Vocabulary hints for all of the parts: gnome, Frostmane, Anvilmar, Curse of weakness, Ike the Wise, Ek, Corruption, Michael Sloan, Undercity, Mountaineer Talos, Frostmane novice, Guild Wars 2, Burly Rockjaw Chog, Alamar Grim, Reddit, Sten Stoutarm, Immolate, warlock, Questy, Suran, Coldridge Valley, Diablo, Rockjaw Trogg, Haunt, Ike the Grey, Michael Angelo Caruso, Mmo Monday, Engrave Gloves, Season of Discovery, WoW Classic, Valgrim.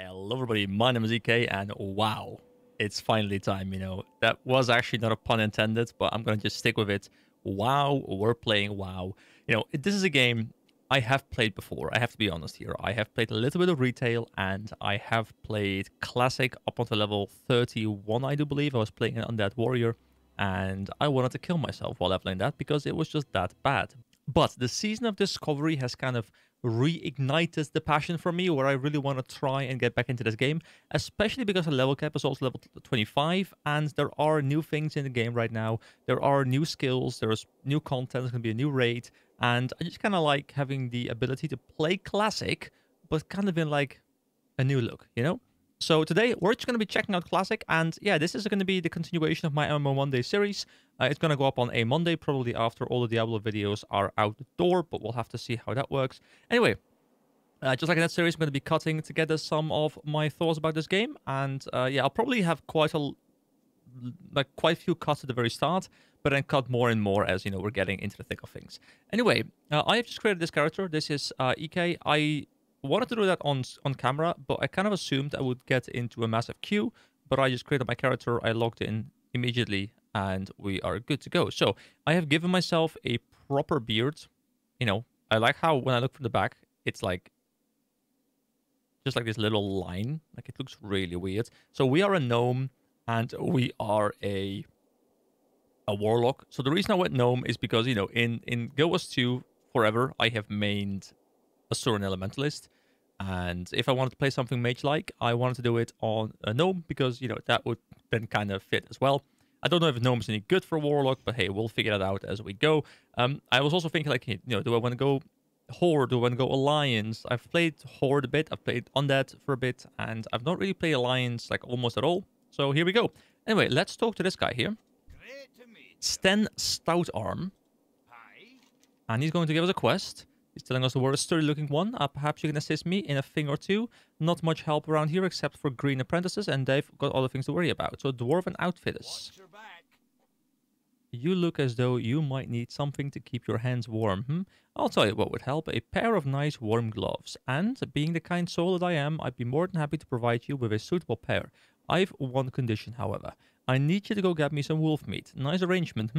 Hello everybody, my name is Ek, and wow, it's finally time. You know, that was actually not a pun intended, but I'm gonna just stick with it. Wow, we're playing WoW. You know, this is a game I have played before, I have to be honest here. I have played a little bit of Retail, and I have played Classic up until level 31, I do believe. I was playing an Undead Warrior, and I wanted to kill myself while leveling that because it was just that bad. But the Season of Discovery has kind of reignited the passion for me, where I really want to try and get back into this game, especially because the level cap is also level 25, and there are new things in the game right now. There are new skills, there's new content, there's going to be a new raid, and I just kind of like having the ability to play Classic, but kind of in like a new look, you know? So today, we're just going to be checking out Classic, and yeah, this is going to be the continuation of my MMO Monday series. It's going to go up on a Monday, probably after all the Diablo videos are out the door, but we'll have to see how that works. Anyway, just like in that series, I'm going to be cutting together some of my thoughts about this game, and yeah, I'll probably have quite a few cuts at the very start, but then cut more and more as, you know, we're getting into the thick of things. Anyway, I have just created this character. This is Ek. I wanted to do that on camera, but I kind of assumed I would get into a massive queue, but I just created my character, I logged in immediately, and we are good to go. So I have given myself a proper beard. You know, I like how when I look from the back, it's like just like this little line, like it looks really weird. So we are a gnome and we are a warlock. So the reason I went gnome is because, you know, in Guild Wars 2 forever, I have mained a Suran Elementalist, and if I wanted to play something mage-like, I wanted to do it on a gnome because, you know, that would then kind of fit as well. I don't know if gnome is any good for warlock, but hey, we'll figure that out as we go. I was also thinking, like, you know, do I want to go Horde? Do I want to go Alliance? I've played Horde a bit, I've played Undead for a bit, and I've not really played Alliance, like, almost at all. So here we go. Anyway, let's talk to this guy here. Sten Stoutarm. And he's going to give us a quest. He's telling us the word, a sturdy-looking one. Perhaps you can assist me in a thing or two. Not much help around here except for green apprentices, and they've got other things to worry about. So, dwarven outfitters. You look as though you might need something to keep your hands warm. I'll tell you what would help. A pair of nice warm gloves. And, being the kind soul that I am, I'd be more than happy to provide you with a suitable pair. I've one condition, however. I need you to go get me some wolf meat. Nice arrangement,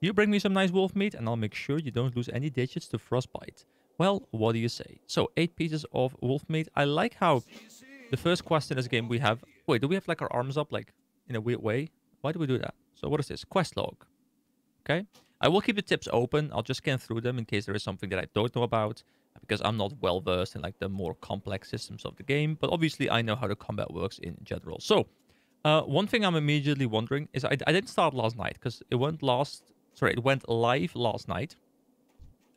You bring me some nice wolf meat, and I'll make sure you don't lose any digits to frostbite. Well, what do you say? So, 8 pieces of wolf meat. I like how the first quest in this game we have... Wait, do we have like our arms up like in a weird way? Why do we do that? So what is this? Quest log. Okay. I will keep the tips open. I'll just scan through them in case there is something that I don't know about, because I'm not well versed in like the more complex systems of the game. But obviously I know how the combat works in general. So one thing I'm immediately wondering is I didn't start last night because it went it went live last night,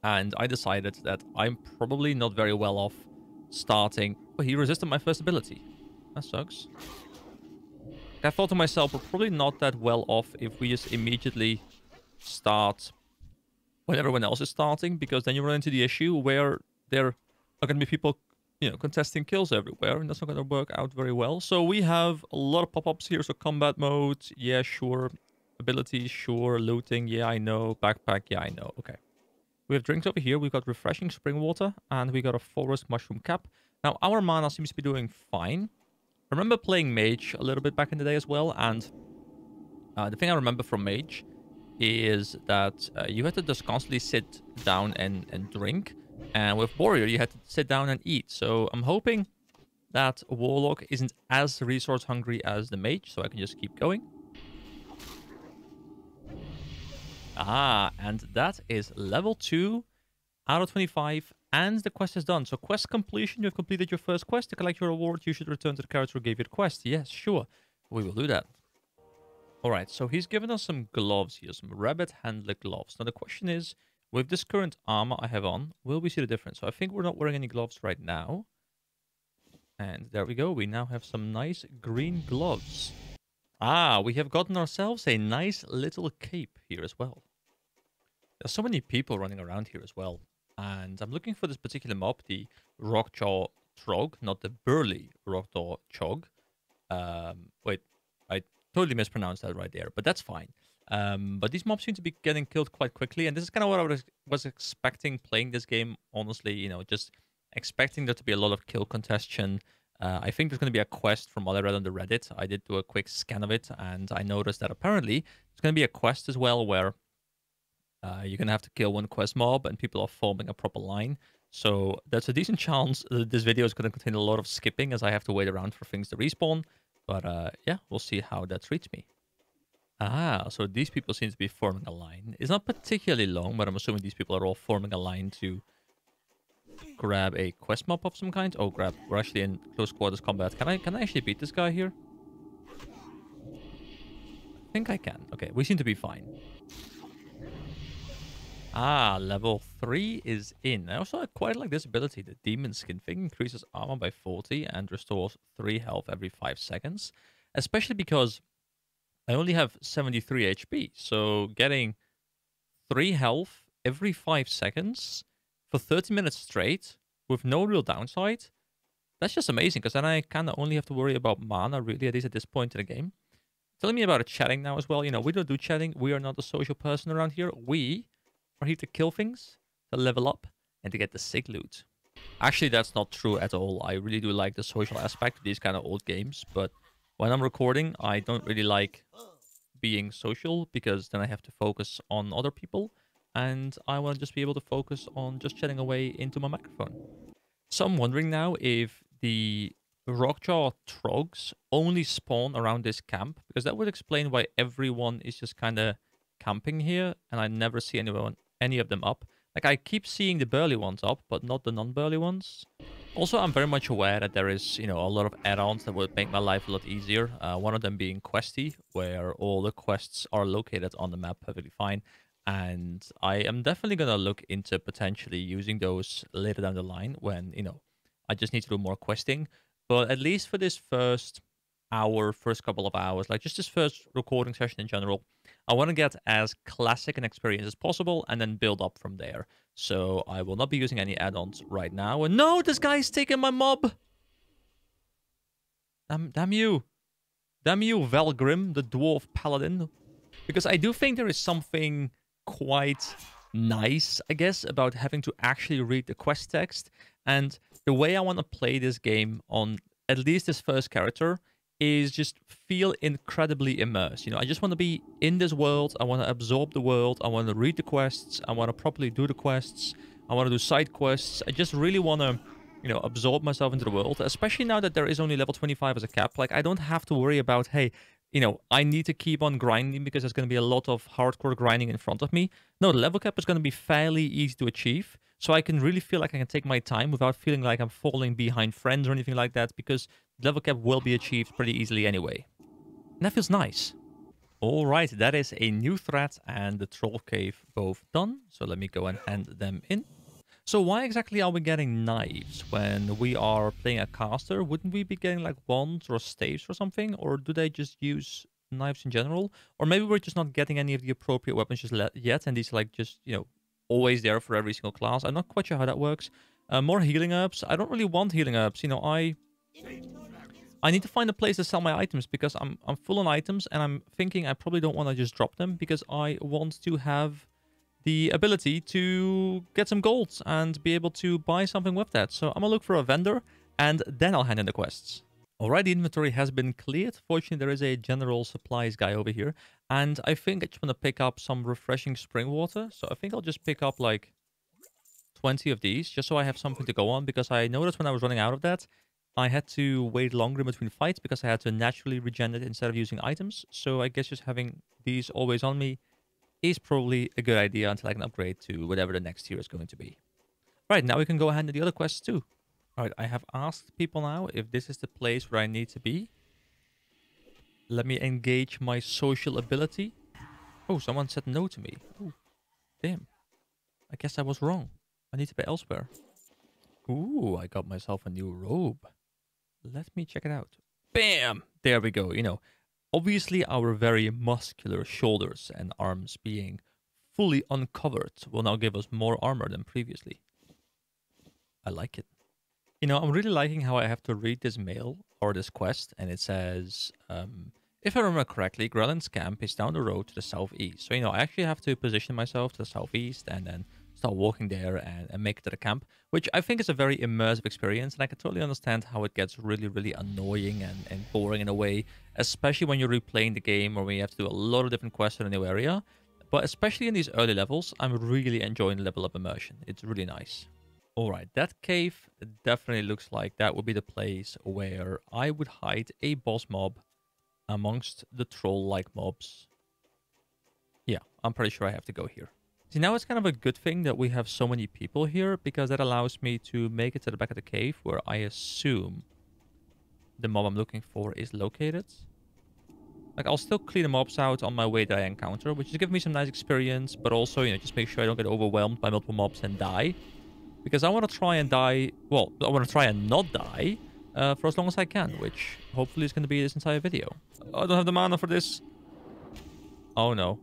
and I decided that I'm probably not very well off starting. But he resisted my first ability. That sucks. I thought to myself, we're probably not that well off if we just immediately start when everyone else is starting, because then you run into the issue where there are going to be people, you know, contesting kills everywhere, and that's not going to work out very well. So we have a lot of pop-ups here. So combat mode, yeah, sure. Abilities, sure. Looting, yeah, I know. Backpack, yeah, I know. Okay. We have drinks over here. We've got refreshing spring water, and we got a forest mushroom cap. Now, our mana seems to be doing fine. I remember playing mage a little bit back in the day as well, and the thing I remember from mage is that you had to just constantly sit down and drink, and with warrior, you had to sit down and eat. So I'm hoping that warlock isn't as resource hungry as the mage, so I can just keep going. Ah, and that is level 2 out of 25, and the quest is done. So quest completion, you have completed your first quest. To collect your reward, you should return to the character who gave you the quest. Yes, sure. We will do that. All right, so he's given us some gloves here, some rabbit handler gloves. Now the question is, with this current armor I have on, will we see the difference? So I think we're not wearing any gloves right now. And there we go. We now have some nice green gloves. Ah, we have gotten ourselves a nice little cape here as well. There's so many people running around here as well. And I'm looking for this particular mob, the Rockjaw Trogg, not the Burly Rockjaw Chog. Wait, I totally mispronounced that right there, but that's fine. But these mobs seem to be getting killed quite quickly. And this is kind of what I was expecting playing this game, honestly. You know, just expecting there to be a lot of kill contention. I think there's going to be a quest from what I read on the Reddit. I did do a quick scan of it, and I noticed that apparently there's going to be a quest as well where you're going to have to kill one quest mob, and people are forming a proper line. So that's a decent chance that this video is going to contain a lot of skipping, as I have to wait around for things to respawn. But yeah, we'll see how that treats me. Ah, so these people seem to be forming a line. It's not particularly long, but I'm assuming these people are all forming a line to grab a quest mob of some kind. Oh, grab. We're actually in close quarters combat. Can I actually beat this guy here? I think I can. Okay, we seem to be fine. Ah, level 3 is in. I also quite like this ability, the demon skin thing. Increases armor by 40 and restores 3 health every 5 seconds. Especially because I only have 73 HP, so getting 3 health every 5 seconds for 30 minutes straight with no real downside, that's just amazing, because then I kind of only have to worry about mana, really, at least at this point in the game. Telling me about chatting now as well. You know, we don't do chatting. We are not a social person around here. We are here to kill things, to level up, and to get the sick loot. Actually, that's not true at all. I really do like the social aspect of these kind of old games, but when I'm recording, I don't really like being social, because then I have to focus on other people, and I want to just be able to focus on just chatting away into my microphone. So I'm wondering now if the Rockjaw Trogs only spawn around this camp, because that would explain why everyone is just kind of camping here, and I never see any of them up. Like, I keep seeing the burly ones up, but not the non-burly ones. Also, I'm very much aware that there is, you know, a lot of add-ons that would make my life a lot easier. One of them being Questy, where all the quests are located on the map perfectly fine. And I am definitely going to look into potentially using those later down the line when, you know, I just need to do more questing. But at least for this first hour, first couple of hours, like just this first recording session in general, I want to get as classic an experience as possible and then build up from there. So I will not be using any add-ons right now. And no, this guy's taking my mob! Damn you. Damn you, Valgrim, the dwarf paladin. Because I do think there is something quite nice, I guess, about having to actually read the quest text. And the way I want to play this game on at least this first character is just feel incredibly immersed. You know, I just want to be in this world. I want to absorb the world. I want to read the quests. I want to properly do the quests. I want to do side quests. I just really want to, you know, absorb myself into the world, especially now that there is only level 25 as a cap. Like, I don't have to worry about, hey, you know, I need to keep on grinding because there's going to be a lot of hardcore grinding in front of me. No, the level cap is going to be fairly easy to achieve. So I can really feel like I can take my time without feeling like I'm falling behind friends or anything like that, because level cap will be achieved pretty easily anyway. And that feels nice. Alright, that is a new thread and the troll cave both done. So let me go and hand them in. So why exactly are we getting knives when we are playing a caster? Wouldn't we be getting like wands or staves or something? Or do they just use knives in general? Or maybe we're just not getting any of the appropriate weapons just yet, and these like just, you know, always there for every single class. I'm not quite sure how that works. More healing herbs. I don't really want healing herbs. You know, I need to find a place to sell my items, because I'm full on items, and I'm thinking I probably don't want to just drop them, because I want to have the ability to get some gold and be able to buy something with that. So I'm gonna look for a vendor, and then I'll hand in the quests. Alright, the inventory has been cleared. Fortunately, there is a general supplies guy over here. And I think I just want to pick up some refreshing spring water. So I think I'll just pick up like 20 of these, just so I have something to go on. Because I noticed when I was running out of that, I had to wait longer in between fights because I had to naturally regen it instead of using items. So I guess just having these always on me is probably a good idea until I can upgrade to whatever the next tier is going to be. Right, now we can go ahead and do the other quests too. Alright, I have asked people now if this is the place where I need to be. Let me engage my social ability. Oh, someone said no to me. Ooh, damn. I guess I was wrong. I need to be elsewhere. Ooh, I got myself a new robe. Let me check it out. Bam! There we go. You know, obviously our very muscular shoulders and arms being fully uncovered will now give us more armor than previously. I like it. You know, I'm really liking how I have to read this mail or this quest, and it says, if I remember correctly, Grelin's camp is down the road to the southeast. So, you know, I actually have to position myself to the southeast and then start walking there and make it to the camp, which I think is a very immersive experience. And I can totally understand how it gets really, really annoying and boring in a way, especially when you're replaying the game or when you have to do a lot of different quests in a new area. But especially in these early levels, I'm really enjoying the level of immersion. It's really nice. All right, that cave definitely looks like that would be the place where I would hide a boss mob amongst the troll-like mobs. Yeah, I'm pretty sure I have to go here. See, now it's kind of a good thing that we have so many people here, because that allows me to make it to the back of the cave where I assume the mob I'm looking for is located. Like, I'll still clean the mobs out on my way that I encounter, which is giving me some nice experience, but also, you know, just make sure I don't get overwhelmed by multiple mobs and die. Because I want to try and die, well, I want to try and not die for as long as I can, which hopefully is going to be this entire video. Oh, I don't have the mana for this. Oh no,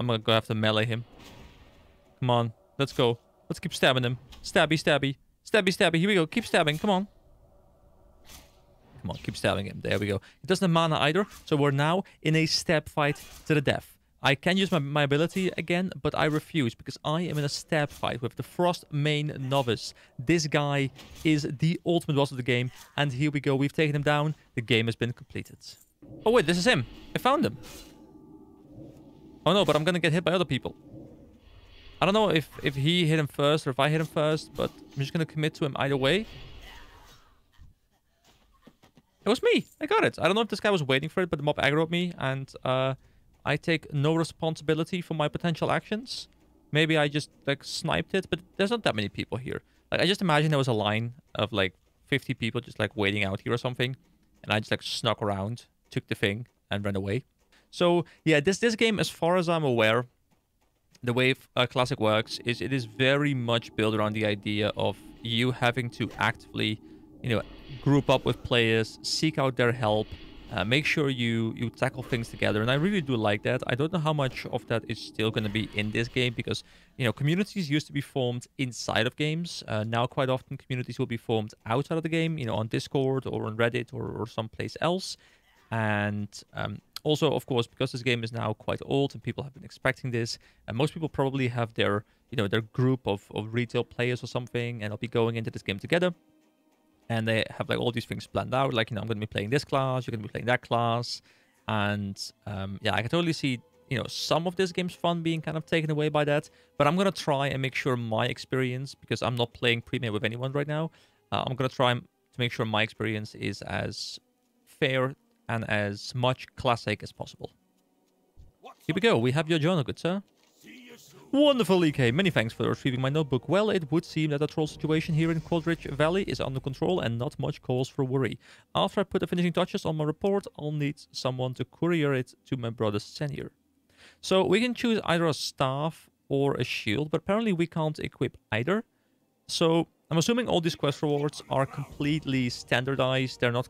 I'm going to have to melee him. Come on, let's go. Let's keep stabbing him. Stabby, stabby. Stabby, stabby. Here we go. Keep stabbing. Come on. Come on, keep stabbing him. There we go. It doesn't have mana either, so we're now in a stab fight to the death. I can use my ability again, but I refuse because I am in a stab fight with the Frostmane novice. This guy is the ultimate boss of the game, and here we go. We've taken him down. The game has been completed. Oh, wait, this is him. I found him. Oh, no, but I'm going to get hit by other people. I don't know if he hit him first or if I hit him first, but I'm just going to commit to him either way. It was me. I got it. I don't know if this guy was waiting for it, but the mob aggroed me, and I take no responsibility for my potential actions. Maybe I just, like, sniped it, but there's not that many people here. Like, I just imagine there was a line of, like, 50 people just, like, waiting out here or something, and I just, like, snuck around, took the thing, and ran away. So, yeah, this game, as far as I'm aware, the way Classic works is it is very much built around the idea of you having to actively, you know, group up with players, seek out their help, make sure you tackle things together. And I really do like that. I don't know how much of that is still going to be in this game because, you know, communities used to be formed inside of games. Now quite often communities will be formed outside of the game, you know, on Discord or on Reddit or someplace else. And also, of course, because this game is now quite old and people have been expecting this, and most people probably have their, you know, their group of retail players or something, and they'll be going into this game together. And they have, like, all these things planned out, like, you know, I'm going to be playing this class, you're going to be playing that class. And, yeah, I can totally see, you know, some of this game's fun being kind of taken away by that. But I'm going to try and make sure my experience, because I'm not playing pre-made with anyone right now, I'm going to try to make sure my experience is as fair and as much classic as possible. Here we go. We have your journal, good sir. Wonderful, Ek. Many thanks for retrieving my notebook. Well, it would seem that the troll situation here in Coldridge Valley is under control and not much cause for worry. After I put the finishing touches on my report, I'll need someone to courier it to my brother Senior. So we can choose either a staff or a shield, but apparently we can't equip either. So I'm assuming all these quest rewards are completely standardized. They're not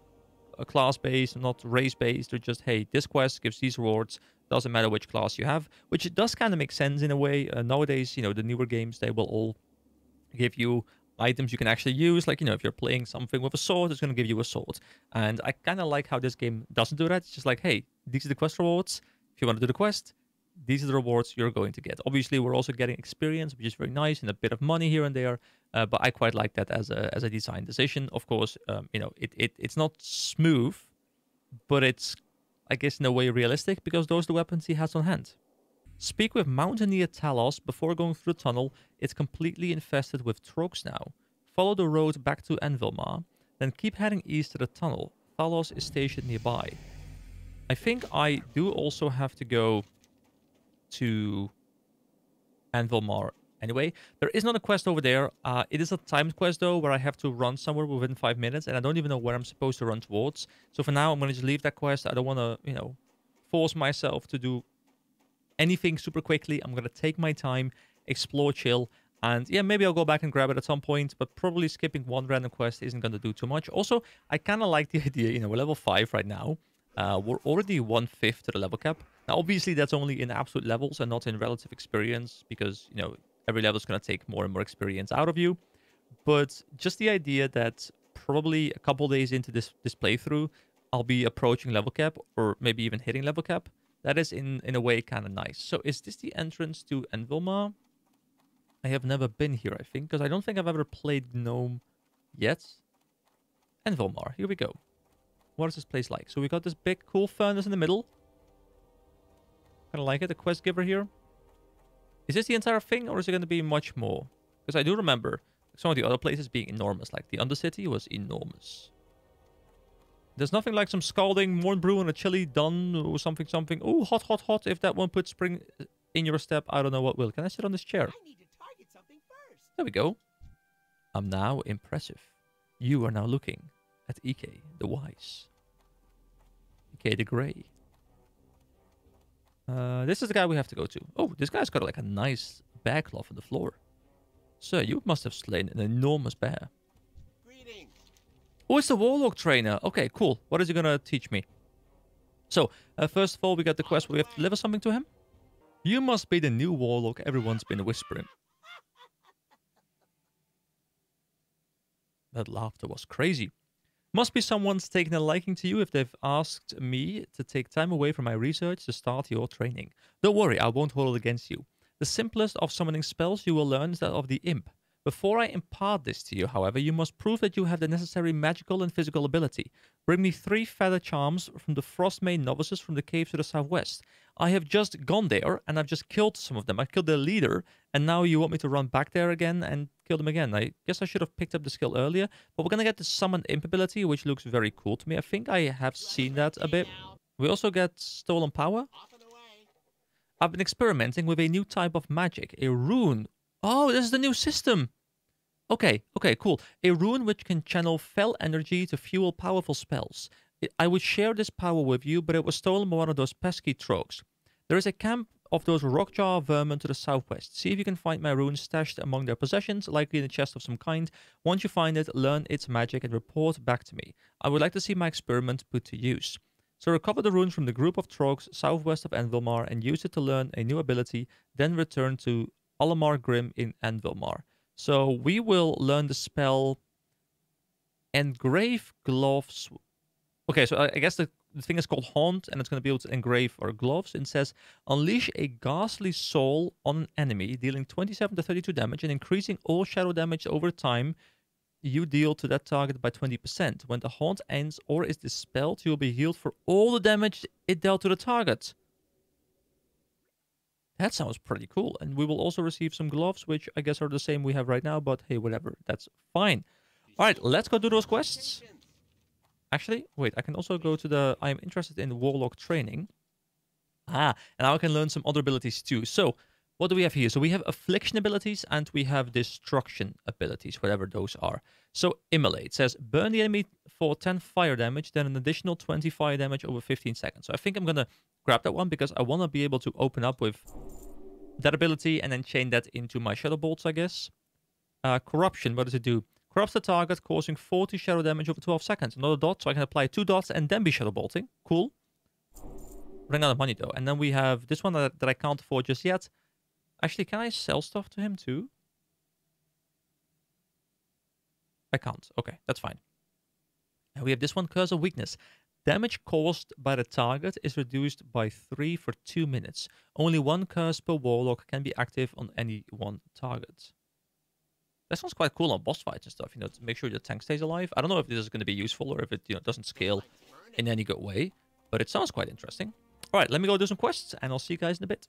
class-based, not race-based. They're just, hey, this quest gives these rewards. Doesn't matter which class you have, which it does kind of make sense in a way. Nowadays, you know, the newer games, they will all give you items you can actually use. Like, you know, if you're playing something with a sword, it's going to give you a sword. And I kind of like how this game doesn't do that. It's just like, hey, these are the quest rewards. If you want to do the quest, these are the rewards you're going to get. Obviously, we're also getting experience, which is very nice, and a bit of money here and there. But I quite like that as a design decision. Of course, you know, it's not smooth, but it's, I guess, in a way realistic, because those are the weapons he has on hand. Speak with Mountaineer Talos before going through the tunnel. It's completely infested with Troggs now. Follow the road back to Anvilmar, then keep heading east to the tunnel. Talos is stationed nearby. I think I do also have to go to Anvilmar anyway. There is not a quest over there. It is a timed quest, though, where I have to run somewhere within 5 minutes, and I don't even know where I'm supposed to run towards. So for now, I'm going to just leave that quest. I don't want to, you know, force myself to do anything super quickly. I'm going to take my time, explore, chill, and yeah, maybe I'll go back and grab it at some point, but probably skipping one random quest isn't going to do too much. Also, I kind of like the idea, you know, we're level 5 right now. We're already 1/5 to the level cap. Now, obviously, that's only in absolute levels and not in relative experience, because, you know, every level is going to take more and more experience out of you. But just the idea that probably a couple days into this playthrough, I'll be approaching level cap or maybe even hitting level cap. That is in a way kind of nice. So is this the entrance to Anvilmar? I I have never been here, I think, because I don't think I've ever played gnome yet. Anvilmar, here we go. What is this place like? So we got this big cool furnace in the middle. Kind of like it, the quest giver here. Is this the entire thing, or is it going to be much more? Because I do remember some of the other places being enormous, like the Undercity was enormous. There's nothing like some scalding mornbrew and a chili done or something, something. Oh, hot, hot, hot. If that one puts spring in your step, I don't know what will. Can I sit on this chair? I need to target something first. There we go. I'm now impressive. You are now looking at Ike the Wise. Ike the Grey. This is the guy we have to go to. Oh, this guy's got like a nice bear cloth on the floor. Sir, you must have slain an enormous bear. Oh, it's the warlock trainer. Okay, cool. What is he gonna teach me? So, first of all, we got the quest where we have to deliver something to him. You must be the new warlock everyone's been whispering. That laughter was crazy. Must be someone's taken a liking to you if they've asked me to take time away from my research to start your training. Don't worry, I won't hold it against you. The simplest of summoning spells you will learn is that of the imp. Before I impart this to you, however, you must prove that you have the necessary magical and physical ability. Bring me 3 feather charms from the Frostmane novices from the caves to the southwest. I have just gone there, and I've just killed some of them. I killed their leader, and now you want me to run back there again and kill them again. I guess I should have picked up the skill earlier, but we're going to get the Summon Imp ability, which looks very cool to me. I think I have seen that a bit. We also get Stolen Power. I've been experimenting with a new type of magic, a rune. Oh, this is the new system. Okay, okay, cool. A rune which can channel fell energy to fuel powerful spells. I would share this power with you, but it was stolen by one of those pesky trogs. There is a camp of those rockjaw vermin to the southwest. See if you can find my rune stashed among their possessions, likely in a chest of some kind. Once you find it, learn its magic and report back to me. I would like to see my experiment put to use. So recover the runes from the group of trogs southwest of Anvilmar and use it to learn a new ability, then return to Alamar Grim in Anvilmar. So we will learn the spell Engrave Gloves. Okay, so I guess the thing is called Haunt, and it's going to be able to engrave our gloves. It says, unleash a ghastly soul on an enemy, dealing 27 to 32 damage and increasing all shadow damage over time you deal to that target by 20%. When the Haunt ends or is dispelled, you'll be healed for all the damage it dealt to the target. That sounds pretty cool. And we will also receive some gloves, which I guess are the same we have right now, but hey, whatever. That's fine. All right, let's go do those quests. Actually, wait, I can also go to the... I'm interested in warlock training. Ah, and now I can learn some other abilities too. So, what do we have here? So we have affliction abilities and we have destruction abilities, whatever those are. So, Immolate says, burn the enemy for 10 fire damage, then an additional 20 fire damage over 15 seconds. So I think I'm going to grab that one because I want to be able to open up with that ability and then chain that into my shadow bolts, I guess. Corruption, what does it do? Corrupts the target, causing 40 shadow damage over 12 seconds. Another dot, so I can apply 2 dots and then be shadow bolting. Cool. Running out of money, though. And then we have this one that I can't afford just yet. Actually, can I sell stuff to him, too? I can't. Okay, that's fine. And we have this one, Curse of Weakness. Damage caused by the target is reduced by 3 for 2 minutes. Only 1 curse per warlock can be active on any one target. That sounds quite cool on boss fights and stuff, you know, to make sure your tank stays alive. I don't know if this is going to be useful or if it, you know, doesn't scale in any good way, but it sounds quite interesting. All right, let me go do some quests, and I'll see you guys in a bit.